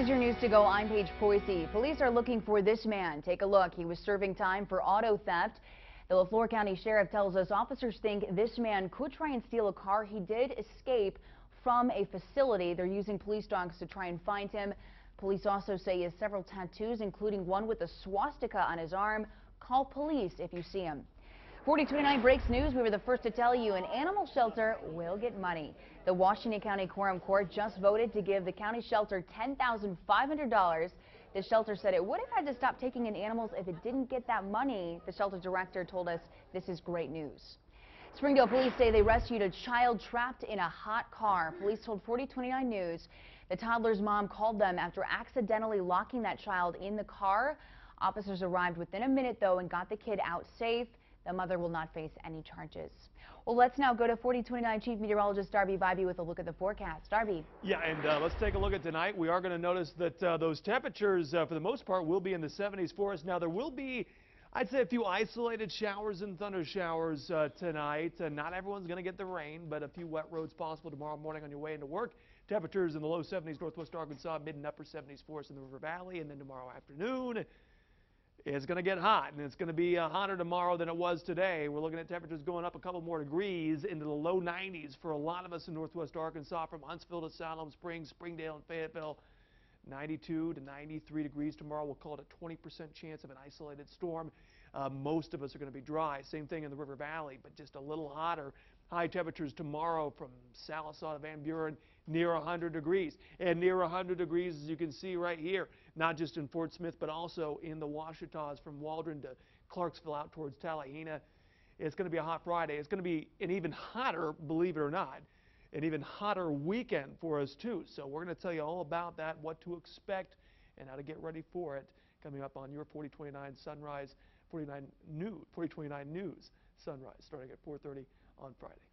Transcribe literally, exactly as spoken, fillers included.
is your news to go. I'm Paige Poisey. Police are looking for this man. Take a look. He was serving time for auto theft. The Leflore County Sheriff tells us officers think this man could try and steal a car. He did escape from a facility. They're using police dogs to try and find him. Police also say he has several tattoos, including one with a swastika on his arm. Call police if you see him. forty twenty-nine breaks news. We were the first to tell you an animal shelter will get money. The Washington County Quorum Court just voted to give the county shelter ten thousand five hundred dollars. The shelter said it would have had to stop taking in animals if it didn't get that money. The shelter director told us this is great news. Springdale police say they rescued a child trapped in a hot car. Police told forty twenty-nine News the toddler's mom called them after accidentally locking that child in the car. Officers arrived within a minute, though, and got the kid out safe. The mother will not face any charges. Well, let's now go to forty twenty-nine Chief Meteorologist Darby Bybee with a look at the forecast. Darby. Yeah, and uh, let's take a look at tonight. We are going to notice that uh, those temperatures, uh, for the most part, will be in the seventies for us. Now, there will be, I'd say, a few isolated showers and thunder showers uh, tonight. Uh, not everyone's going to get the rain, but a few wet roads possible tomorrow morning on your way into work. Temperatures in the low seventies, Northwest Arkansas, mid and upper seventies for us in the River Valley, and then tomorrow afternoon. It's going to get hot, and it's going to be uh, hotter tomorrow than it was today. We're looking at temperatures going up a couple more degrees into the low nineties for a lot of us in Northwest Arkansas, from Huntsville to Salem Springs, Springdale and Fayetteville. ninety-two to ninety-three degrees tomorrow. We'll call it a twenty percent chance of an isolated storm. Uh, most of us are going to be dry. Same thing in the River Valley, but just a little hotter. High temperatures tomorrow from Sallisaw to Van Buren, near one hundred degrees. And near one hundred degrees, as you can see right here, not just in Fort Smith, but also in the Ouachitas from Waldron to Clarksville out towards Talihina. It's going to be a hot Friday. It's going to be an even hotter, believe it or not, an even hotter weekend for us, too. So we're going to tell you all about that, what to expect, and how to get ready for it, coming up on your forty twenty-nine Sunrise, forty-nine News, forty twenty-nine News Sunrise, starting at four thirty on Friday.